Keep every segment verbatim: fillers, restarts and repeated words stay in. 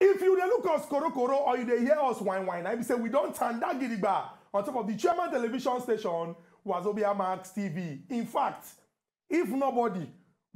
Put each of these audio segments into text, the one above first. If you dey look us koro koro or you dey hear us whine whine, I be say we don turn that gidigba on top of the chairman television station Wazobia Max T V. In fact, if nobody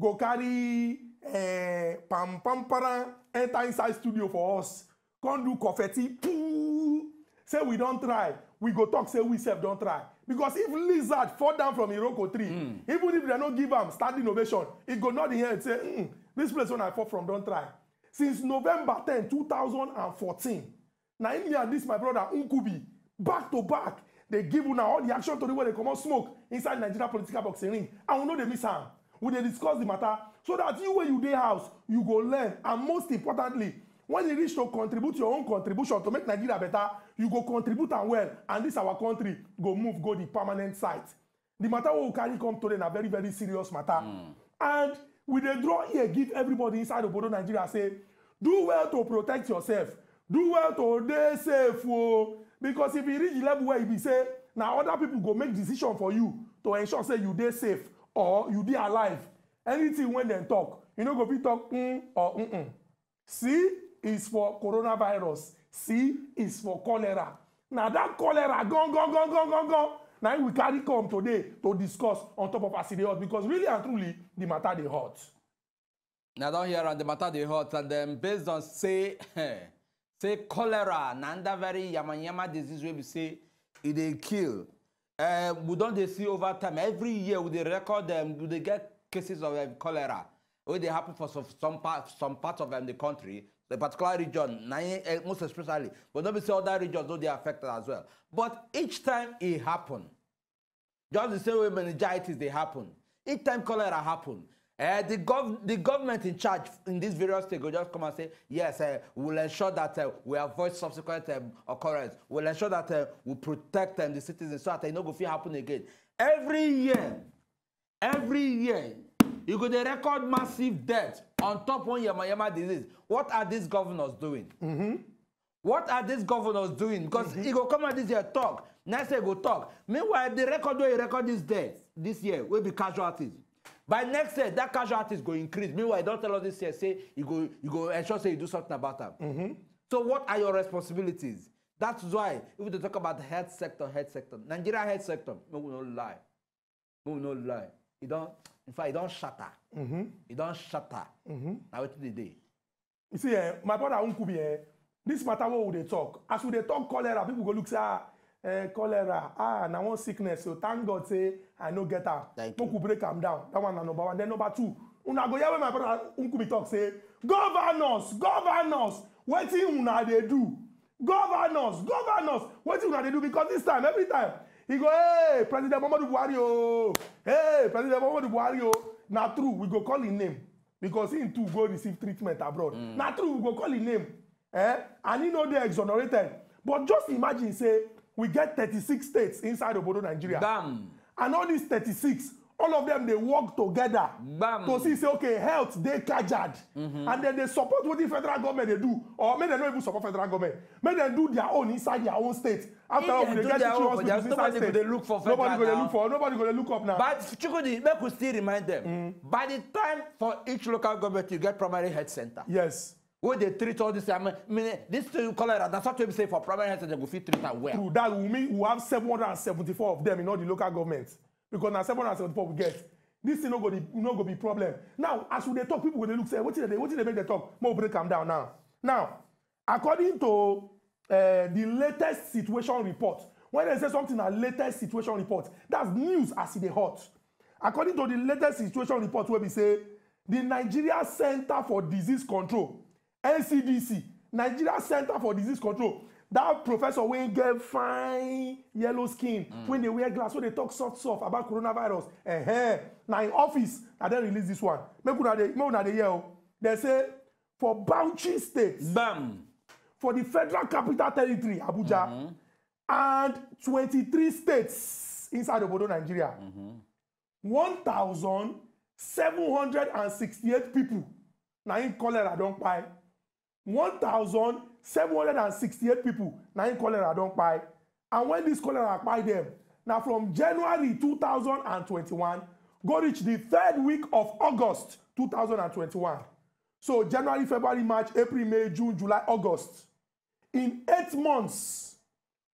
go carry eh, pam pam para enter inside studio for us, come do confetti, poo, say we don try, we go talk say we sef don try. Because if lizard fall down from Iroko tree, mm. even if they no give am stand innovation, it go not in here and say, mm, this place when I fall from don try. Since November tenth, two thousand fourteen, now in me and this, my brother, Nkubi, back to back, they give una all the action to the way they come out smoke inside Nigeria political boxing ring. And we know they miss am. We dey discuss the matter so that you, when you dey house, you go learn. And most importantly, when you reach to contribute your own contribution to make Nigeria better, you go contribute and well. And this our country go move, go the permanent site. The matter we carry come today na very, very serious matter. Mm. And we dey draw here, give everybody inside obodo Nigeria, say, do well to protect yourself. Do well to dey safe. Oh. Because if you reach the level where you be say, now other people go make decision for you to ensure say you dey safe or you dey alive. Anything when they talk, you know, go be talk mm or mm-mm. See is for coronavirus. C is for cholera. Now that cholera, gone, gone, gone, gone, gone, gone. Now we carry come today to discuss on top of our serious, because really and truly, the matter they hot. Now down here on the matter they hot, and then based on say, say cholera, nanda very Yamanyama disease where we say it they kill. Uh, we don't see over time. Every year we record them, um, they get cases of um, cholera. Where they happen for some, some part, some parts of um, the country. The particular region, most especially, but not be say other regions, though they are affected as well. But each time it happen, just the same way meningitis they happen. Each time cholera happen, uh, the gov the government in charge in these various states will just come and say, yes, uh, we'll ensure that uh, we avoid subsequent um, occurrence. We'll ensure that uh, we protect um, the citizens so that it no go fit happen again. Every year, every year. You could record massive death on top of Yamayama disease. What are these governors doing? Mm-hmm. What are these governors doing? Because mm-hmm. he go come out this year talk. Next year go talk. Meanwhile, the record where you record this death this year will be casualties. By next year, that casualties go increase. Meanwhile, don't tell us this year. Say you go, you go ensure say you do something about them. Mm-hmm. So what are your responsibilities? That's why if we talk about the health sector, health sector, Nigeria health sector, we will not lie. We will not lie. You don't. In fact, it don't shatter. Mm-hmm. It don't shatter. Mm-hmm. Now wait till the day. You see, eh, my brother Nkubi, eh, this matter what would they talk? As we they talk cholera, people go look say, ah, eh, cholera, ah, now one sickness. So thank God say I no get her. Thank no could break them down. That one number one. Then number two. Una go hear when my brother Nkubi talk say, governors, governors, what thing una they do? Governors, governors, what thing una they do? Because this time, every time. He go, hey, President Muhammadu Buhari, oh. Hey, President Muhammadu Buhari, oh. Not true, we go call his name. Because he too go receive treatment abroad. Mm. Not true, we go call his name. Eh? And he know they're exonerated. But just imagine, say, we get thirty-six states inside obodo Nigeria. Bam. And all these thirty-six, all of them, they work together. Bam. To see, say, okay, health, they cajard. Mm -hmm. And then they support what the federal government they do. Or maybe they don't even support federal government. Maybe they do their own inside their own state. After all, they get there's nobody going to look for federal nobody going to look for. Nobody going to look up now. But Chukwudi, we could still remind them. Mm. By the time for each local government, you get primary health center. Yes. Where they treat all this, I mean, this cholera, that's what we say for primary health center, they will fit treat and well. True, that will mean we have seven hundred seventy-four of them in all the local governments. Because now seven hundred seventy-four we get. This thing not going to be problem. Now, as we they talk, people will look say, what did they, what did they make the talk? More break them down now. Now, according to Uh, the latest situation report. When they say something, a latest situation report, that's news as it is hot. According to the latest situation report, where we say the Nigeria Center for Disease Control, N C D C, Nigeria Center for Disease Control, that professor when get fine yellow skin mm. when they wear glass, when they talk soft soft about coronavirus. Uh -huh. Now in office, I then release this one. They, yell. They say for Bauchi states. Bam. For the Federal Capital Territory, Abuja, mm-hmm. and twenty-three states inside obodo Nigeria, mm-hmm. one thousand seven hundred sixty-eight people now in cholera don't buy. one thousand seven hundred sixty-eight people now in cholera don't buy. And when this cholera buy them, now from January two thousand twenty-one, go reach the third week of August two thousand twenty-one. So January, February, March, April, May, June, July, August. In eight months,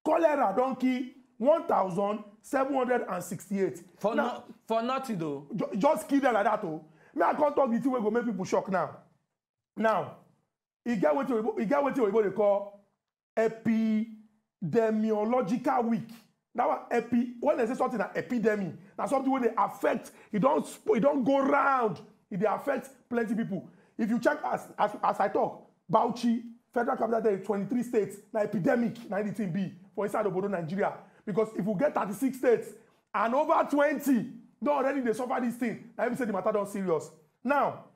cholera donkey one thousand seven hundred sixty-eight. For now, no, for nothing though. Ju just kill them like that though. Now I can't talk the thing we go make people shock now. Now, it get what you get what you call epidemiological week. Now epi when they say something an epidemic, that's something when they affect. It don't it don't go round. It affects plenty people. If you check as as, as I talk, Bauchi, Federal Capital Territory, twenty-three states, now epidemic, nineteen B for inside Obodo Nigeria. Because if we get thirty-six states and over twenty, they already they suffer this thing. Let me say the matter don't serious. Now,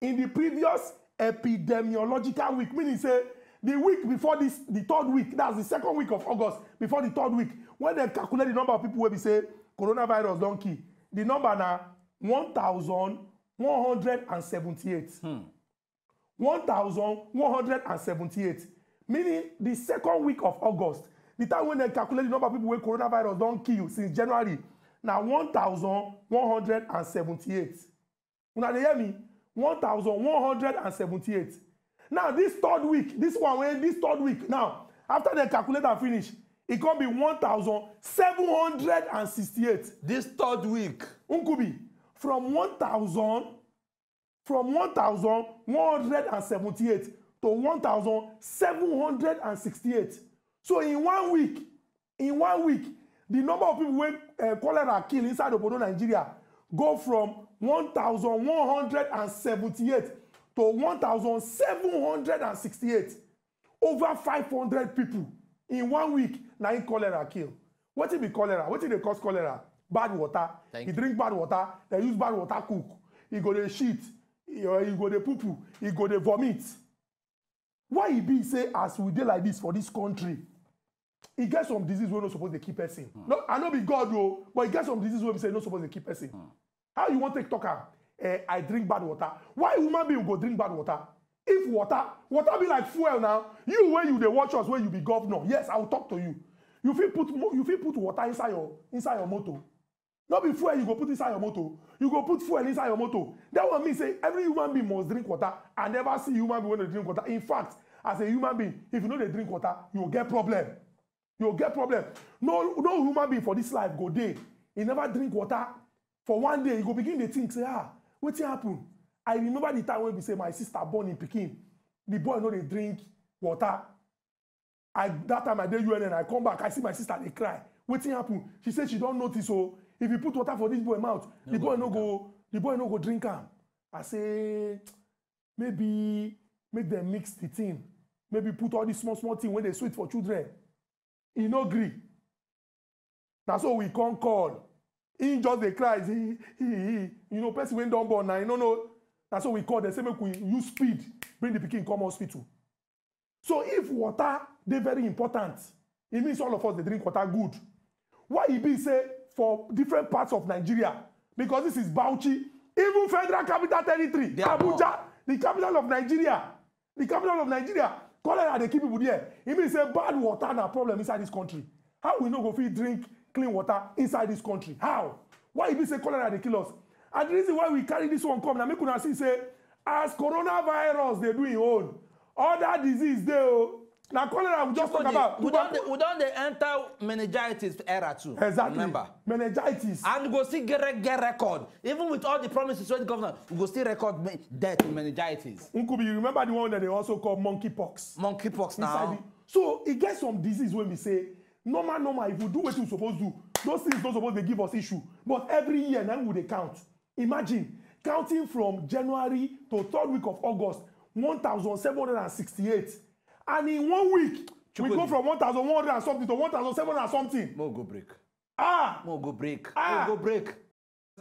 in the previous epidemiological week, meaning say the week before this, the third week, that's the second week of August, before the third week, when they calculate the number of people where we say coronavirus don't kill, the number now one thousand one hundred seventy-eight. Hmm. one thousand one hundred seventy-eight. Meaning the second week of August, the time when they calculate the number of people with coronavirus don't kill since January. Now one thousand one hundred seventy-eight. Now they hear me? one thousand one hundred seventy-eight. Now this third week, this one, this third week, now, after they calculate and finish, it can be one thousand seven hundred sixty-eight. This third week. Nkubi, from one thousand one hundred seventy-eight to one thousand seven hundred sixty-eight. So in one week, in one week, the number of people with uh, cholera kill inside Obodo Nigeria go from one thousand one hundred seventy-eight to one thousand seven hundred sixty-eight. Over five hundred people in one week, nine cholera kill. What did be cholera? What did they cause cholera? Bad water. Thank you. You drink bad water, they use bad water cook. You go to shit, you go to poo-poo, you go to vomit. Why it be say as we dey like this for this country? It gets some disease we're not supposed to keep person. Mm. No, I know be God though, but it gets some disease where we say not supposed to keep person. Mm. How you want to talk? Uh, I drink bad water. Why woman be go drink bad water? If water, water be like fuel now. You when you the watch us when you be governor. Yes, I will talk to you. You feel put you feel put water inside your inside your motor. Not be fuel you go put inside your motor. You go put fuel inside your motor. That one means say every human being must drink water. I never see human being when they drink water. In fact, as a human being, if you know they drink water, you'll get problem. You'll get problem. No, no human being for this life go day. He never drink water. For one day, he go begin to think, say, ah, what happened? I remember the time when we say my sister born in Peking. The boy know they drink water. I that time I did U N N, I come back, I see my sister, they cry. What happened? She said she don't notice. So if you put water for this boy mouth, no, the boy no go, the boy no go drink him. I say, maybe make them mix the thing. Maybe put all these small, small thing when they sweet for children. He no agree. Now so we can't call. He just the cries. He, he, he. You know, person went down born now. No, no. That's what we call. They say make we use speed. Bring the pikin come hospital. So if water, they're very important. It means all of us they drink water good. Why it be say for different parts of Nigeria? Because this is Bauchi, even Federal Capital Territory, Abuja, the capital of Nigeria, the capital of Nigeria. Cholera, they keep people there. It means a bad water and a problem inside this country. How we no go fit drink clean water inside this country? How? Why if we say cholera, they kill us? And the reason why we carry this one come, now make una see say, as coronavirus, they do in own. Other disease, they oh. Now cholera, we just Chukwudi, talk about. We don't, we don't they enter meningitis era too. Exactly. Remember. Meningitis. And we go still get, get record. Even with all the promises from the governor, we go still record death in meningitis. Nkubi, you remember the one that they also call monkeypox? Monkeypox now. The, so it gets some disease when we say, normal, normal, if we do what you're supposed to do, those things don't supposed to give us issue. But every year, now would they count? Imagine, counting from January to third week of August, one thousand seven hundred sixty-eight. And in one week, Chukwudi, we go from one thousand one hundred and something to one thousand seven hundred and something. More go break. Ah! More go break. Ah! More go break.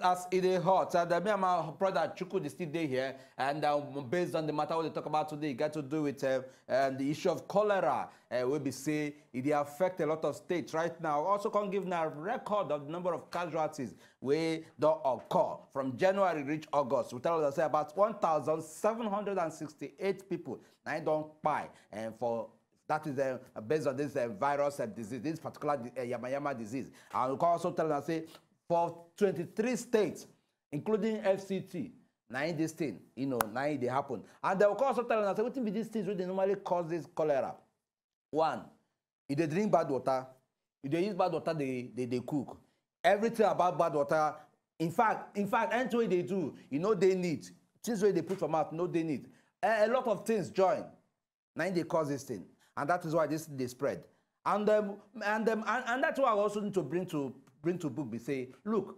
As it is hot, uh, me and my brother Chukwudi is still there here, and uh, based on the matter we talk about today, it got to do with uh, um, the issue of cholera. Uh, we be say it affect a lot of states right now. Also, can give now a record of the number of casualties we don't occur from January reach August. We tell us say about one thousand seven hundred sixty-eight people now don't buy, and for. That is uh, based on this uh, virus and disease, this particular uh, Yamanyama disease. And we can also tell us say for twenty-three states, including F C T, nine this thing, you know, nine they happen. And they will call sometimes and say, what be these things where they normally cause this cholera? One, if they drink bad water, if they use bad water, they, they, they cook. Everything about bad water, in fact, in fact, any way they do, you know they need. Things where they put from out, you know they need. A, a lot of things join. Nine they cause this thing. And that is why this they spread. And um, and, um, and and that's why I also need to bring to bring to book. We say, look,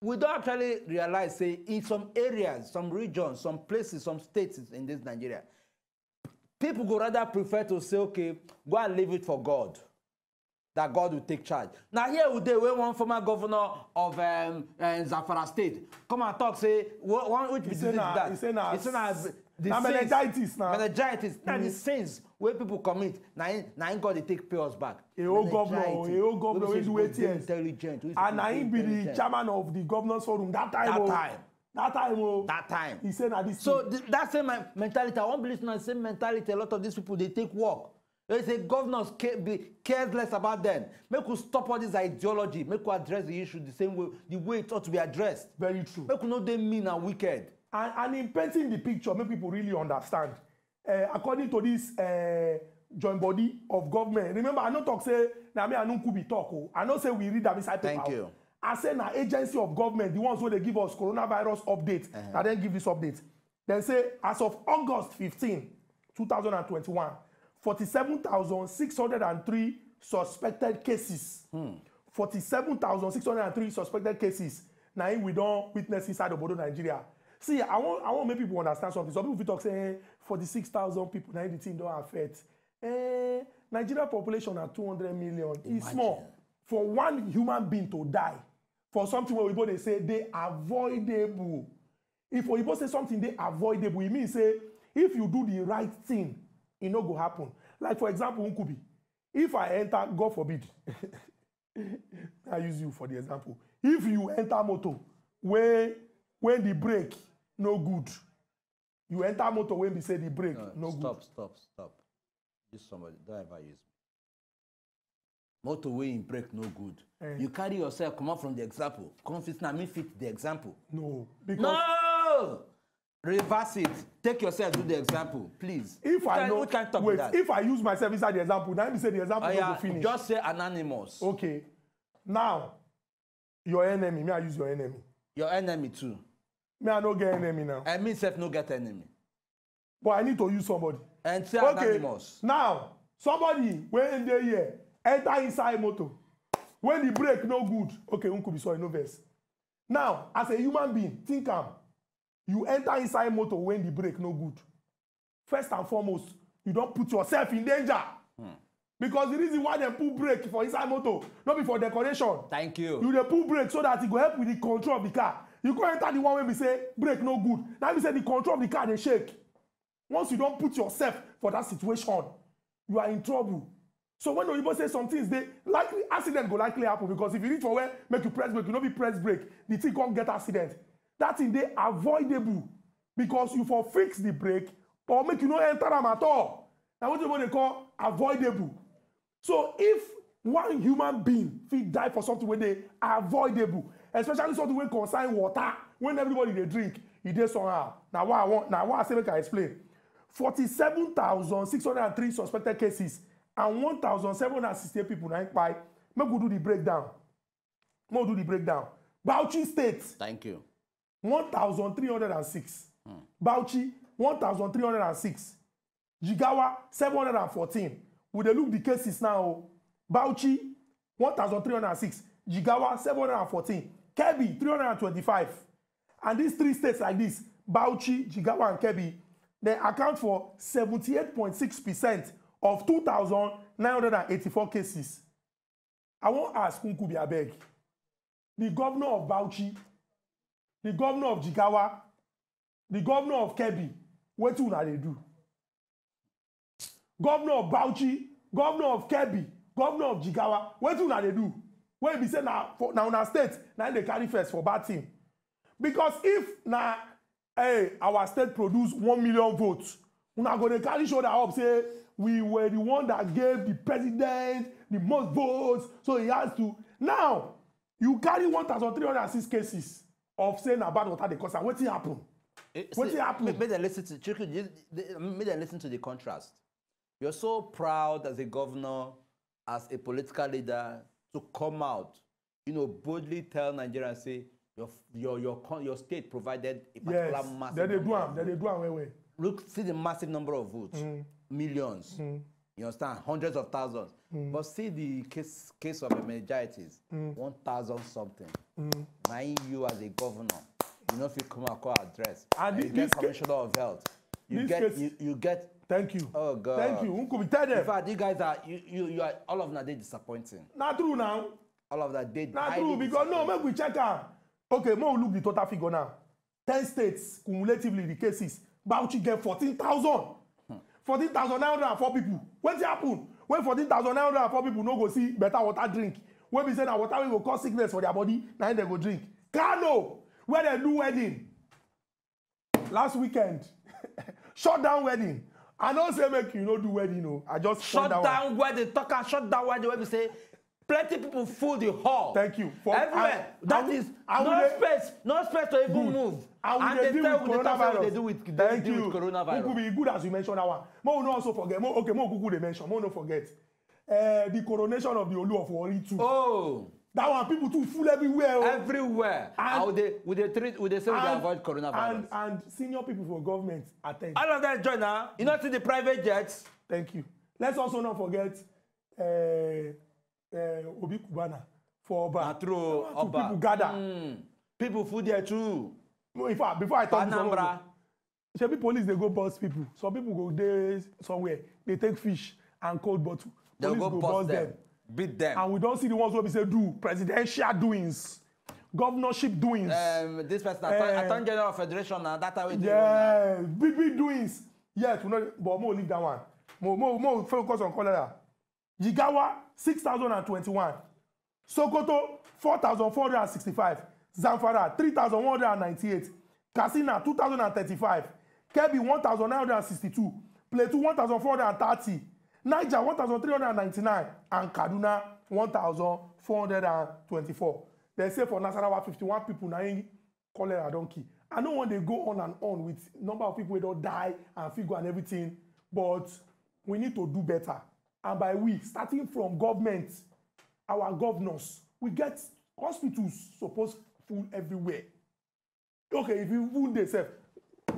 we don't actually realize, say, in some areas, some regions, some places, some states in this Nigeria, people go rather prefer to say, okay, go and leave it for God, that God will take charge. Now here today, when one former governor of um, uh, Zamfara State come and talk, say, one which is that. He said, the now sins, meningitis now. Meningitis. Now mm -hmm. the sins where people commit, now now God they take payers back. A old governor, a old governor who is waiting. Intelligent. And now he be the chairman of the governors forum that time. That oh, time. That time. Oh, that time. He said that this. So th that same mentality. I won't believe in the same mentality. A lot of these people they take work. They say governors care, be careless about them. Make us stop all this ideology. Make us address the issue the same way, the way it ought to be addressed. Very true. Make us know they mean and wicked. And, and in painting the picture, make people really understand. Uh, according to this uh, joint body of government, remember, I don't talk say, na me I no Nkubi talk o. I don't say we read that inside paper. Thank you. I say na agency of government, the ones who they give us coronavirus update, uh -huh. and then give this update. They say, as of August fifteenth, two thousand twenty-one, forty-seven thousand six hundred three suspected cases. Hmm. forty-seven thousand six hundred three suspected cases. Now we don't witness inside of Obodo, Nigeria. See, I want, I want to make people understand something. Some people will talk, say, hey, forty-six thousand people, nineteen don't affect. Eh, Nigeria population are two hundred million. Imagine. It's small. For one human being to die, for something where people they say, they avoidable. If people say something, they avoidable, it means, say, if you do the right thing, it no go happen. Like, for example, Nkubi. If I enter, God forbid, I use you for the example. If you enter motor, where when the brake, no good. You enter motor when they say the brake, no, no stop, good. Stop, stop, stop. Use somebody, don't ever use me. Motorway in brake, no good. Eh. You carry yourself, come out from the example. Confess now, me fit the example. No, because... No! Reverse it. Take yourself to the example, please. If I, I know... Can't talk wait, that. If I use myself inside the example, now me say the example, oh, yeah, no go finish. Just say anonymous. Okay. Now, your enemy, me I use your enemy. Your enemy too. Me, I no get enemy now. I mean, self no get enemy. But I need to use somebody. And say okay. Anonymous. Now, somebody when they here enter inside motor. When the brake no good, okay, Nkubi, sorry, no verse. Now, as a human being, think am. You enter inside motor when the brake no good. First and foremost, you don't put yourself in danger. Hmm. Because the reason why they put brake for inside motor, not be for decoration. Thank you. You they put brake so that it will help with the control of the car. You go enter the one where we say brake no good. Now we say the control of the car they shake. Once you don't put yourself for that situation, you are in trouble. So when Oyibo say some things, they likely accident go likely happen because if you reach for where make you press brake, you no be press brake, the thing can't get accident. That thing they avoidable because you for fix the brake or make you no enter them at all. Now what do they call avoidable? So if one human being fit die for something when they are avoidable, especially something when concern water, when everybody they drink, it is somehow. Now what I want, now what I say, make I explain. forty-seven thousand six hundred three suspected cases and one thousand seven hundred sixty-eight people now by. Make we do the breakdown. Make we do the breakdown. Bauchi State. Thank you. one thousand three hundred six. Hmm. Bauchi one thousand three hundred six. Jigawa seven hundred fourteen. We look the cases now. Bauchi, one thousand three hundred six. Jigawa, seven hundred fourteen. Kebbi, three hundred twenty-five. And these three states like this, Bauchi, Jigawa, and Kebbi, they account for seventy-eight point six percent of two thousand nine hundred eighty-four cases. I won't ask Nkubi Abeg, the governor of Bauchi, the governor of Jigawa, the governor of Kebbi, what do they do? Governor of Bauchi, governor of Kebbi, governor of Jigawa, what do they do? When we say now for now our state, now they carry first for bad team. Because if now hey, our state produce one million votes, we are gonna carry shoulder up, say we were the one that gave the president the most votes, so he has to. Now you carry one thousand three hundred six cases of saying about what they cause and what happened. What see, happened? May, may, listen to, may they listen to the contrast. You're so proud as a governor, as a political leader, to come out, you know, boldly tell Nigerians, say, your, your, your, your state provided a particular yes, massive then they do them, then they do them, wait, wait. Look, see the massive number of votes, mm. millions, mm. you understand, hundreds of thousands. Mm. But see the case, case of meningitis, mm. one thousand something. Mm. Now you as a governor, you know if you come across address, and and you get commissioner of health, you get, case, you, you get... Thank you. Oh, God. Thank you. Nkubi, tell them. In fact, you guys are, you, you, you are, all of that day disappointing. Not true now. All of that day Not true, because no, maybe we check out. Okay, more look the total figure now. ten states, cumulatively, the cases. Bauchi get fourteen thousand. fourteen thousand nine hundred and four people. What's happened? When fourteen thousand nine hundred and four people no go see better water drink, when we say that water will cause sickness for their body, now they go drink. Kano, where they do wedding. Last weekend, shut down wedding. I don't say make you no do wedding, no. I just shut down, down wedding. Talk and shut down wedding. When we say, plenty people fill the hall. Thank you. For, Everywhere. I, that I, is I, I no space, no space to even good. move. And they, they deal with coronavirus. They do with, they Thank deal you. with coronavirus. It could be good as you mentioned that one. Mo no also forget. Mo, okay, Mo Google they mention. Mo no forget. Uh, the coronation of the Olu of Oli too. Oh. That one, people too full everywhere. Oh. Everywhere. And would they, would they treat, would they say and, they avoid coronavirus? And, and senior people for government attend. All of that join now. You not see the private jets. Thank you. Let's also not forget uh, uh, Obi-Kubana for Oba. True, Oba. People gather. Mm. People food there too. No, in fact, before I talk Panambra. Some people, police, they go bust people. Some people go there somewhere. They take fish and cold bottle. They go, go bust them. them. Beat them. And we don't see the ones where we say do presidential doings, governorship doings. Um, this person, I uh, General Federation, and that way. Yeah, big big doings. Yes, we know, but more leave that one. More more more focus on cholera. Jigawa six thousand and twenty-one, Sokoto four thousand four hundred and sixty-five, Zamfara three thousand one hundred and ninety-eight, Katsina two thousand and thirty-five, Kebbi one thousand nine hundred and sixty-two, Plateau one thousand four hundred and thirty. Niger one thousand three hundred and ninety-nine and Kaduna one thousand four hundred and twenty-four. They say for Nasarawa fifty-one people now cholera don't kill. I know when they go on and on with number of people who don't die and figure and everything, but we need to do better. And by we, starting from government, our governors, we get hospitals supposed full everywhere. Okay, if you wound yourself,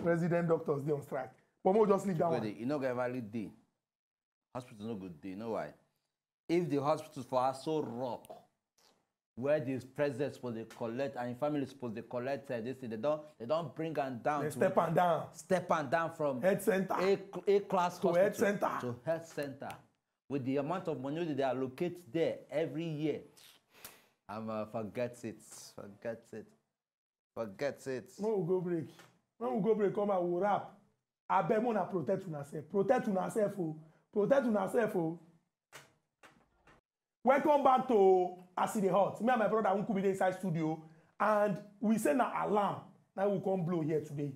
resident doctors they on strike. But we'll just leave that one. You know, valid day. Hospital no good day, you know why? If the hospitals for us so rock, where these presidents supposed to collect and families supposed to collect uh, this thing, they don't they don't bring them down. They to step and down. Step and down from health center, a, a class to health center to health center. With the amount of money that they allocate there every year, I'm uh, forget it, forget it, forget it. No, we go break. No, we go break. Come and we wrap. I beg you to protect yourself. Protect yourself. Oh. Protect yourself, oh. Welcome back to As It Dey Hot. Me and my brother Nkubi dey inside studio, and we send an alarm that will come blow here today.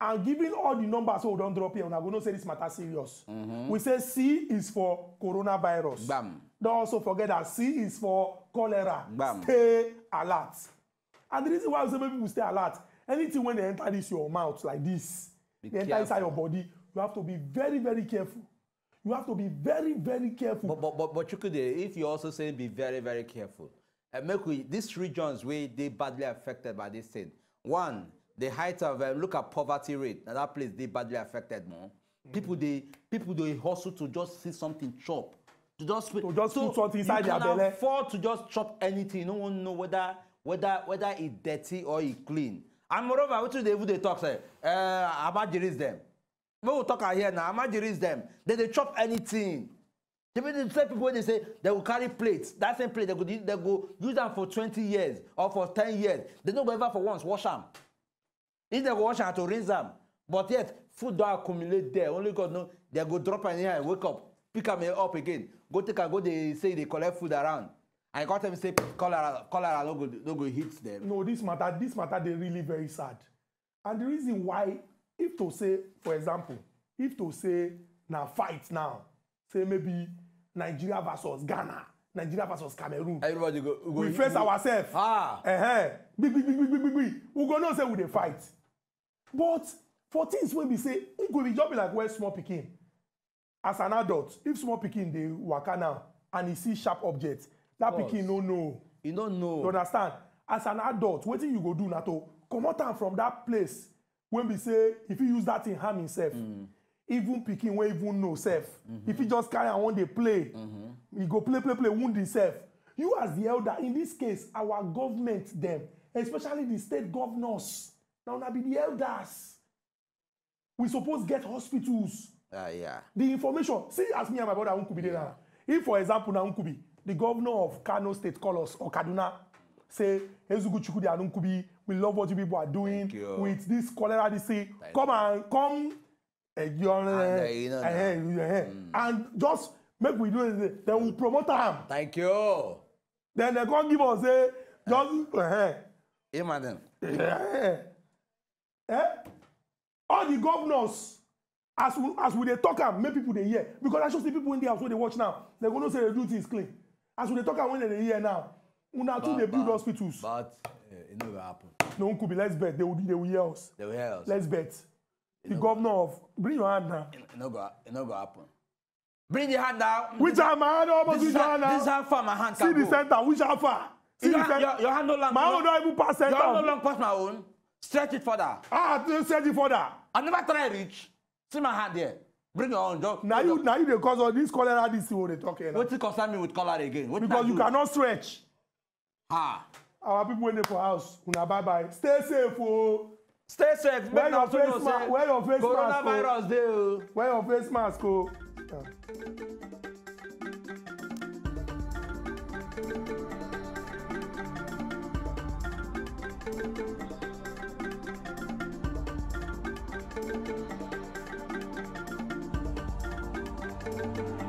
And giving all the numbers, so we don't drop here, and I'm going to say this matter serious. Mm -hmm. We say C is for coronavirus. Bam. Don't also forget that C is for cholera. Bam. Stay alert. And the reason why we say maybe we stay alert, anything when they enter this your mouth like this, be they enter careful. inside your body, you have to be very, very careful. You have to be very, very careful. But, but, but, but you could, if you also say be very, very careful, and make we, these regions where they badly affected by this thing. One, the height of uh, look at poverty rate. Now that place they badly affected more. Mm. People they people they hustle to just see something chop, to just to just so put something inside their belly. You can afford to just chop anything. No one know whether whether whether it's dirty or it's clean. And moreover, what do they, they talk say? Uh, about the risk them. We will talk here now. Imagine is them. Then they chop anything. They the same people they say they will carry plates. That same plate they could they go use them for twenty years or for ten years. They don't go ever for once wash them. If they wash them to rinse them, but yet food don't accumulate there. Only God knows they go drop in here and wake up, pick them up again. Go take and go. They say they collect food around. And you got them say cholera cholera no go no go hit them. No, this matter this matter they really very sad, and the reason why. If to say, for example, if to say now fight now, say maybe Nigeria versus Ghana, Nigeria versus Cameroon. Everybody go. go we face ourselves. Ah. Uh-huh. Big, big, big, big, big, big. We go not say we dey fight, but For things when we say, it could be just be like where small picking. As an adult, if small picking they waka now and he see sharp objects, that picking no no. You don't know. You understand? As an adult, what thing you go do nato? Come out from that place when we say if you use that in harm himself. Mm. Even picking where even no self. Mm-hmm. If he just carry and want they play, mm-hmm. he go play, play, play, wound himself. You as the elder, in this case, our government, them, especially the state governors, now that be the elders. We supposed get hospitals. Uh, yeah. The information, see as me and my brother Nkubi yeah. now. If, for example, now Nkubi, the governor of Kano State call us or Kaduna, say, Ezugwu Chukwudi and Nkubi, we love what you people are doing with this cholera, they say, come and come. And, uh, you know, uh, mm. and just make we do it. They will promote them. Thank you. Then they can't give us a just. Uh, uh, hey, madam. Uh, eh? All the governors, as we, as we they talk and make people they hear, because I should see people in the house when they watch now. They're gonna say they do things clean. As we they talk and when they hear now, una too they build but, hospitals. But uh, it never happened. No, it could be. Let's bet they will they will hear us. They will hear us. Let's bet. The no governor go. Of bring your hand now. It no go, it no go happen. Bring your hand down. Which hand? My hand almost which hand now. This is how far my hand can See go. See the center. Which hand far? See your, the center. Your, your hand no long. My own don't even pass center. Your hand no long past my own. Stretch it further. Ah, stretch it further. I never try reach. See my hand there. Bring your own. Just, now you, now you they cause all this color. This what they talking. What you concern me with color again? What because you do? Cannot stretch. Ah. Our people waiting for house. Una bye bye. Stay safe, oh. Stay safe. Wear your face mask. Say, wear your face mask. Coronavirus, wear your face mask. Oh. Yeah.